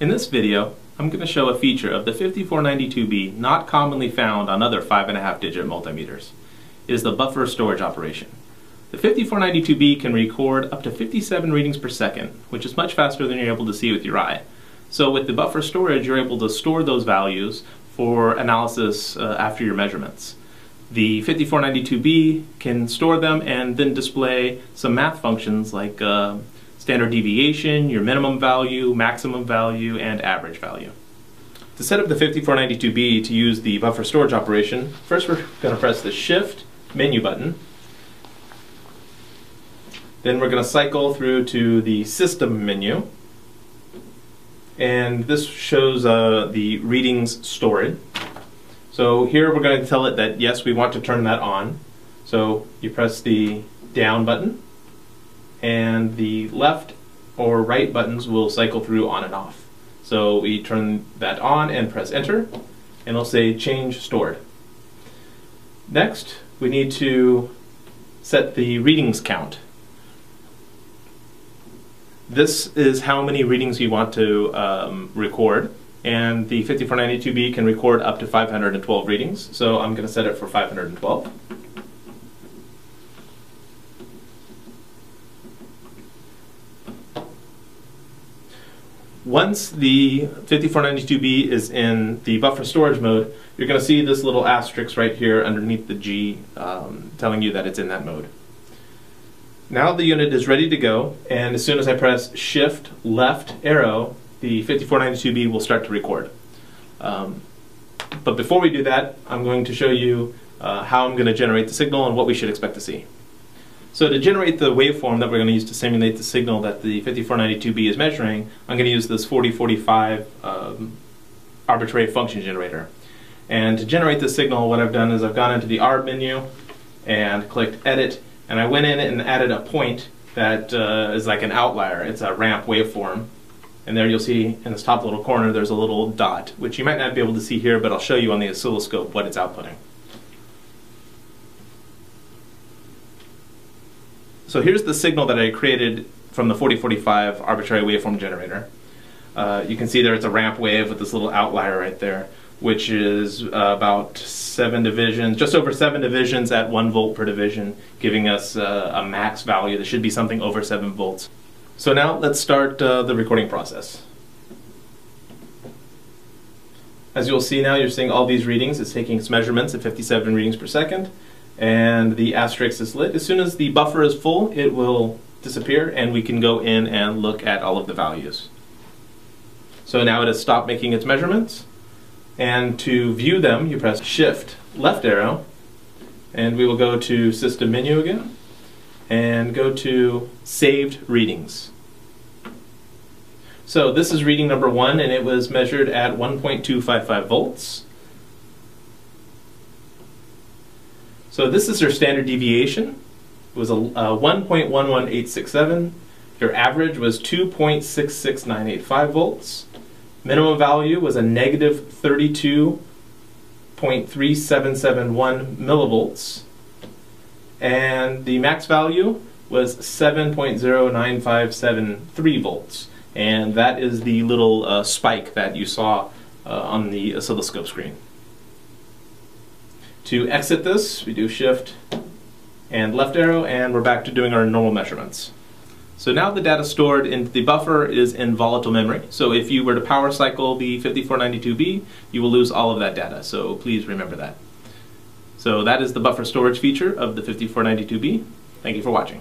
In this video, I'm going to show a feature of the 5492B not commonly found on other 5.5-digit multimeters. It is the buffer storage operation. The 5492B can record up to 57 readings per second, which is much faster than you're able to see with your eye. So with the buffer storage, you're able to store those values for analysis after your measurements. The 5492B can store them and then display some math functions like standard deviation, your minimum value, maximum value, and average value. To set up the 5492B to use the buffer storage operation, first we're going to press the Shift menu button. Then we're going to cycle through to the System menu. And this shows the readings stored. So here we're going to tell it that yes, we want to turn that on. So you press the down button, and the left or right buttons will cycle through on and off. So we turn that on and press enter, and it'll say change stored. Next, we need to set the readings count. This is how many readings you want to record, and the 5492B can record up to 512 readings, so I'm going to set it for 512. Once the 5492B is in the buffer storage mode, you're going to see this little asterisk right here underneath the G telling you that it's in that mode. Now the unit is ready to go, and as soon as I press Shift left arrow, the 5492B will start to record. But before we do that, I'm going to show you how I'm going to generate the signal and what we should expect to see. So to generate the waveform that we're going to use to simulate the signal that the 5492B is measuring, I'm going to use this 4045 arbitrary function generator. And to generate this signal, what I've done is I've gone into the ARB menu and clicked Edit, and I went in and added a point that is like an outlier. It's a ramp waveform. And there you'll see in this top little corner there's a little dot, which you might not be able to see here, but I'll show you on the oscilloscope what it's outputting. So here's the signal that I created from the 4045 arbitrary waveform generator. You can see there it's a ramp wave with this little outlier right there, which is about 7 divisions, just over 7 divisions at 1 volt per division, giving us a max value that should be something over 7 volts. So now let's start the recording process. As you'll see now, you're seeing all these readings. It's taking its measurements at 57 readings per second. And the asterisk is lit. As soon as the buffer is full, it will disappear, and we can go in and look at all of the values. So now it has stopped making its measurements, and to view them, you press Shift left arrow, and we will go to System menu again, and go to Saved Readings. So this is reading number 1, and it was measured at 1.255 volts. So this is your standard deviation. It was a 1.11867. Your average was 2.66985 volts. Minimum value was a negative 32.3771 millivolts. And the max value was 7.09573 volts. And that is the little spike that you saw on the oscilloscope screen. To exit this, we do Shift and left arrow, and we're back to doing our normal measurements. So now the data stored in the buffer is in volatile memory. So if you were to power cycle the 5492B, you will lose all of that data. So please remember that. So that is the buffer storage feature of the 5492B. Thank you for watching.